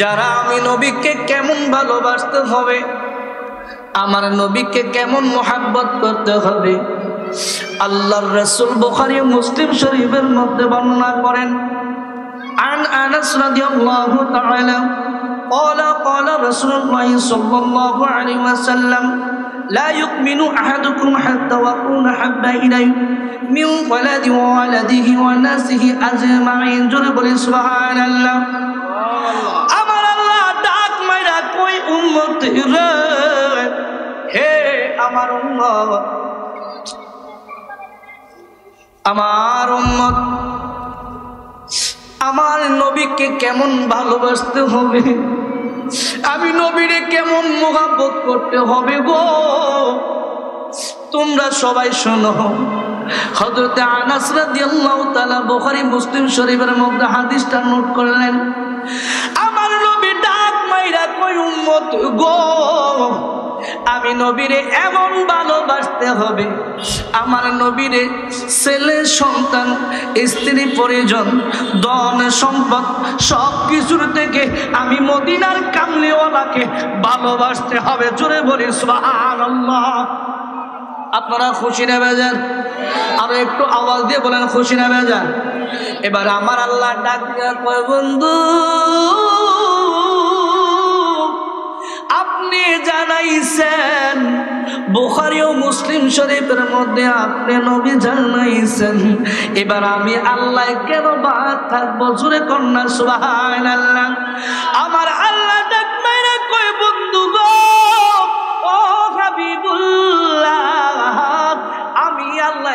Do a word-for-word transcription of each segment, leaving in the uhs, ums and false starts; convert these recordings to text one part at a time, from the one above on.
যারা আমি নবীকে কেমন ভালোবাসতে হবে, আমার নবীকে কেমন মোহাব্বত করতে হবে, আল্লাহর রাসূল বুখারী ও মুসলিম শরীফের মধ্যে বর্ণনা করেন, আন আনাস রাদিয়াল্লাহু তাআলা قال قال رسول الله صلى الله عليه وسلم لا يؤمن احدكم حتى اكون حب اليه من ولد ولده وناسه اجمعين جل سبحان الله আমার আল্লাহ ডাক মাইরা কই উম্মত রে, হে আমার উম্মত, আমার উম্মত, আমার নবীকে কেমন ভালোবাসতে হবে, আমি নবীরে কেমন মোহাব্বত করতে হবে গো, তোমরা সবাই শোনো। হযরত আনাস রাদিয়াল্লাহু তাআলা বুখারী মুসলিম শরীফের মধ্যে হাদিসটা নোট করলেন, আমার নবী ডাক মাইরা কই উম্মত গো, আমি নবীরে এমন ভালোবাসতে হবে, আমার নবীরে ছেলে সন্তান স্ত্রী পরিজন ধন সম্পদ সব কিছুর থেকে আমি মদিনার কামলিওয়ালাকে ভালোবাসতে হবে। জোরে বলি সুবহানাল্লাহ। আপনারা খুশি না বেজান? আর একটু আওয়াজ দিয়ে বলেন খুশি না বেজান? এবার আমার আল্লাহ ডাক কয়, বন্ধু আপনি জানাইছেন বুখারী ও মুসলিম শরীফের মধ্যে, আপনি নবী জানাইছেন, এবার আমি আল্লাহ কেন বাদ থাকবো? জোরে কন্যা সুবহানাল্লাহ। আমার আল্লাহ ডাক মাইরা কয়, বন্ধু গো, ও হাবিবুল্লাহ, আমি আল্লাহ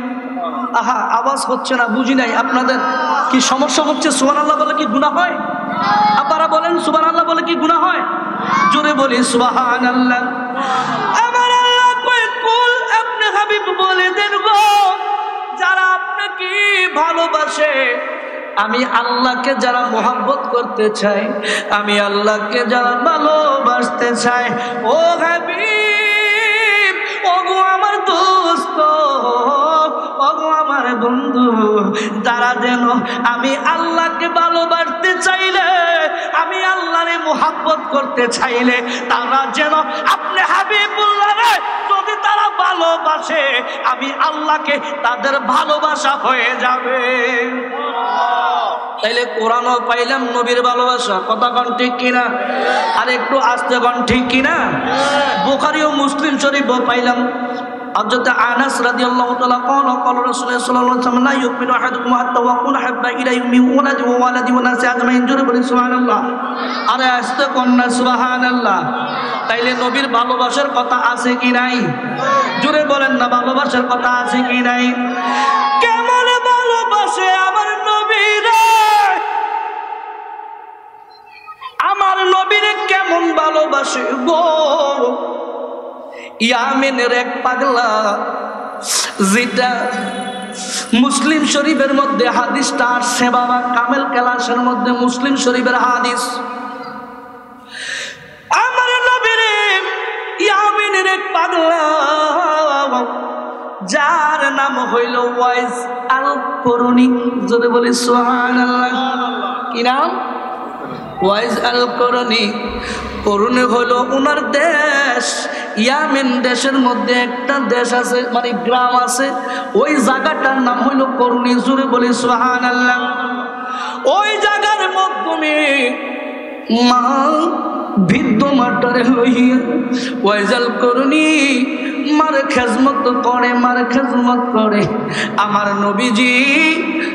আহা, আওয়াজ হচ্ছে না, বুঝি নাই আপনাদের কি সমস্যা হচ্ছে? সুবহানাল্লাহ বলে কি গুনাহ হয়? আপনারা বলেন সুবহানাল্লাহ বলে কি গুনাহ হয়? জোরে বলি সুবহানাল্লাহ। আমার আল্লাহ কয়, কুল, আপনি হাবিব বলে দেন গো, যারা আপনাকে ভালোবাসে, আমি আল্লাহকে যারা মোহাব্বত করতে চাই, আমি আল্লাহকে যারা ভালোবাসতে চাই, ও হাবিব, ও গো আমার দোস্ত, আমার বন্ধু, যারা যেন আমি আল্লাহকে ভালোবাসতে চাইলে, আমি আল্লাহরে মোহাব্বত করতে চাইলে, তারা যেন আপনি হাবিবুল্লাহরে যদি তারা ভালোবাসে, আমি আল্লাহকে তাদের ভালোবাসা হয়ে যাবে। তাইলে কোরআনও পাইলাম নবীর ভালোবাসা, কথা কন ঠিক কিনা? আর একটু আস্তে কন ঠিক কিনা? বুখারী ও মুসলিম শরীফও পাইলাম। হযরত আনাস রাদিয়াল্লাহু তাআলা قال قال رسول الله صلى الله عليه وسلم لا يؤمن احدكم حتى يكون حب اليه من ولده وولده والناس اجمعين সুবহানাল্লাহ। আরে আস্তে কন্যা সুবহানাল্লাহ। তাইলে নবীর ভালোবাসার কথা আছে কি নাই? জোরে বলেন না, ভালোবাসার কথা আছে কি নাই? কেমন ভালোবাসে আমার নবী রে, আমার নবীরে কেমন ভালোবাসে গো। ইয়ামেনের এক পাগলা, যেটা মুসলিম শরীফের মধ্যে হাদিসটা আসছে বাবা, কামেল কেলাসের মধ্যে মুসলিম শরীফের হাদিস, আমার নবীর ইয়ামেনের এক পাগলা, যার নাম হইল ওয়াইস আল করুনি। যদি বলি সুবহানাল্লাহ। কি নাম? ওয়াইস আল করুনি। করুনি হইল ওনার দেশ, ইয়ামেন দেশের মধ্যে একটা দেশ আছে, মানে গ্রাম আছে, ওই জায়গাটার নাম হইল করুনি। জুড়ে বলি সুবহানাল্লাহ। ওই জায়গার মধ্যে মা বিদ্যমাটারে লইয়া ওয়াইজাল করুনি মার খেজমত করে মার খেজমত করে আমার নবীজি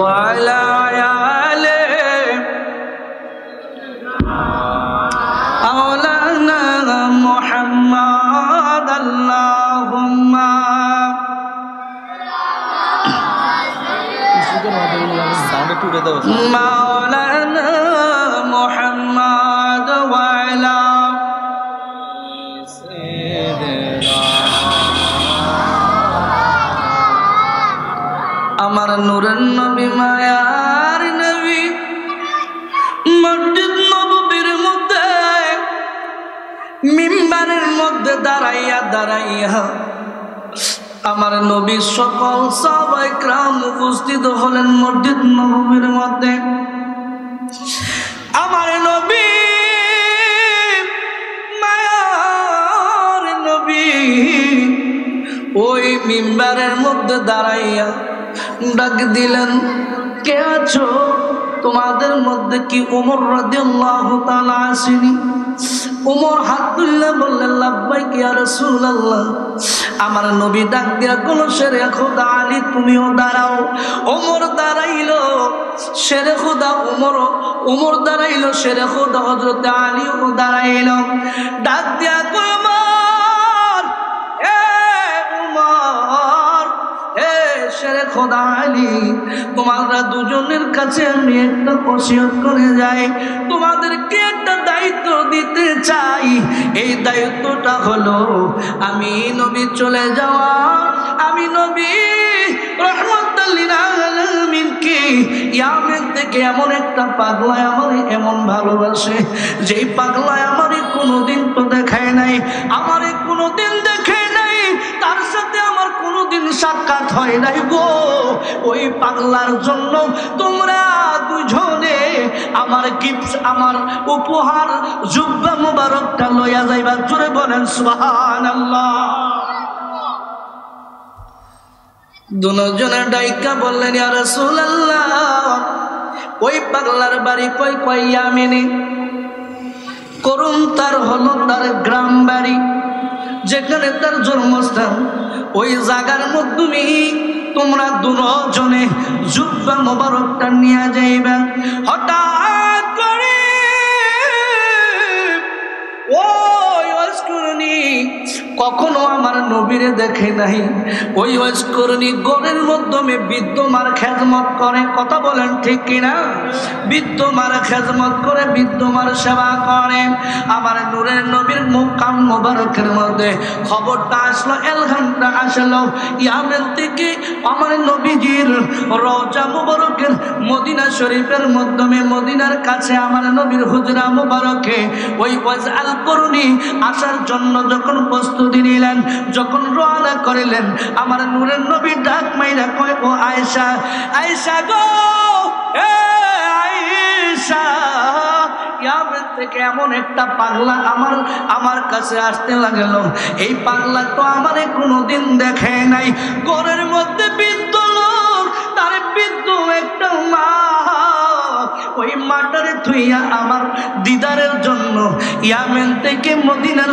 وعلى آله أولانا محمد اللهم مولانا আমার নবী সকল সাহাবায়ে کرام উপস্থিত হলেন মসজিদ নববীর মধ্যে আমার নবী মায়ার নবী ওই মিম্বারের মধ্যে দাঁড়াইয়া ডাক দিলেন কে আছো তোমাদের মধ্যে কি ওমর রাদিয়াল্লাহু তাআলা আসেনি ওমর হাত তুললেন বললেন লাব্বাইক ইয়া রাসূলুল্লাহ আমার নবী ডাক দিয়া কোন শেরে খোদা আলী তুমিও দাঁড়াও ওমর দাঁড়াইলো শেরে খোদা ওমর ওমর দাঁড়াইলো শেরে খোদা হযরত আলীও দাঁড়াইলো ডাক দিয়া কয় ওমর এ ওমর এ শেরে খোদা আলী তোমরা দুজনের কাছে আমি একটা ওসিয়ত করে যাই তোমাদেরকে একটা দায়িত্ব দিতে চাই এই দায়িত্বটা হলো আমি নবী চলে যাওয়া আমি নবী রহমাতুল লিল আলামিন কে ইয়ামেন থেকে এমন একটা পাগলা আমারে এমন ভালোবাসে যেই পাগলা আমারে কোনোদিন তো দেখায় নাই আমারে কোনোদিন দেখে নাই তার সাথে আমার কোনোদিন সাক্ষাৎ হয় নাই গো ওই পাগলার জন্য তোমরা দুজনে আমার গিফট আমার উপহার জুব্বা মুবারকটা লইয়া যাইবা জোরে বলেন সুবহানাল্লাহ দুজনে ডাইকা বললেন ইয়া রাসূলুল্লাহ ওই পাগলার বাড়ি কই কই ইয়ামিনে করুম তার হলো তার গ্রাম বাড়ি যেখানে তার জন্মস্থান ওই জায়গার মধ্যে তোমরা দুজনে জুব্বা মুবারকটা নিয়ে যাইবা হঠাৎ করে ওই ওয়াজকুরনি কখনো আমার নবীরে দেখে নাই ওই ওয়াজকুরনি গনের মাধ্যমে বিদ্যমার খেদমত করে কথা বলেন ঠিক কি না বিদ্যমার খেদমত করে বিদ্যমার সেবা করে আমার নূরের নবীর মুকাম মোবারকের মধ্যে খবরটা আসলো এলহামটা আসলো ইয়ামেন থেকে আমার নবীজির রওজা মোবারকের মদিনা শরীফের মাধ্যমে মদিনার কাছে আমার নবীর হুজরা মোবারকে ওই ওয়াজআল কুরনি আসার জন্য যখন প্রস্তুতি নিলেন যখন রওনা করলেন আমার নূরের নবী ডাক মাইরা কয় ও আয়েশা আয়েশা গো এ আয়েশা ইয়ামেন থেকে এমন একটা পাগলা আমার আমার কাছে আসতে লাগলো এই পাগলা তো আমারে কোনোদিন দেখে নাই ঘরের মধ্যে বিদ্যমান তার বিদ্যমান একটা মা ওই মাটারে থুইয়া আমার দিদারের জন্য ইয়ামেন থেকে মদিনার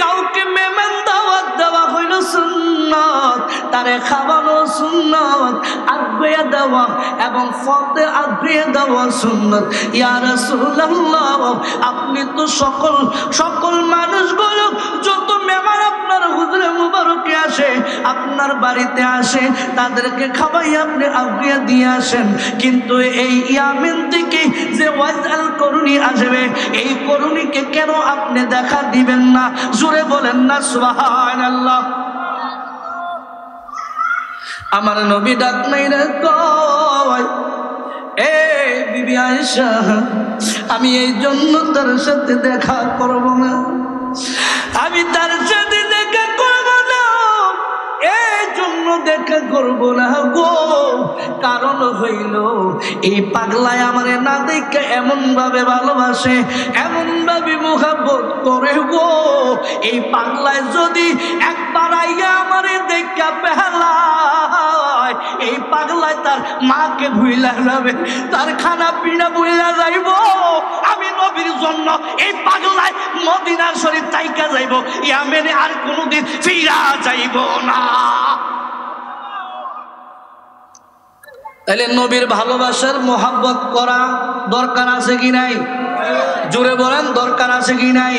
কাউকে মেহমান দাওয়াত দেওয়া হইল সুন্নাত তারে খাওয়ানো সুন্নাত আগ্রয় দেওয়া এবং ফতে আগ্রয় দেওয়া সুন্নাত ইয়া রাসূলুল্লাহ আপনি তো সকল সকল মানুষগুলো যত মুবারকে আসে আপনার বাড়িতে আসে তাদেরকে খাওয়াই আপনি আউলিয়া দিয়ে আসেন কিন্তু এই ইয়ামিন থেকে যে ওয়াজাল করুনি আসবে এই করুনিকে কেন আপনি দেখা দিবেন না জোরে বলেন না সুবহানাল্লাহ আমার নবী ডাক নাই রে কয় এ বিবি আয়েশা আমি এই জন্য তার সাথে দেখা করব না আমি তার সাথে দেখা করব না এই জন্য দেখা করব না গো কারণ হইল এই পাগলায় আমারে না দেখে এমন ভাবে ভালোবাসে এমন ভাবে মুহাব্বত করে গো এই পাগলায় যদি একবার আইয়া আমারে দেখা পেলা এই পাগলায় তার মাকে ভুইলা যাবে তার খানা পিনা ভুইলা যাইব আমি নবীর জন্য এই পাগলায় মদিনার শরীফ তাইকা যাইব ইয়ামেনে আর কোনদিন ফিরা যাইব না তাহলে নবীর ভালোবাসার মোহাব্বত করা দরকার আছে কি নাই জোরে বলেন দরকার আছে কি নাই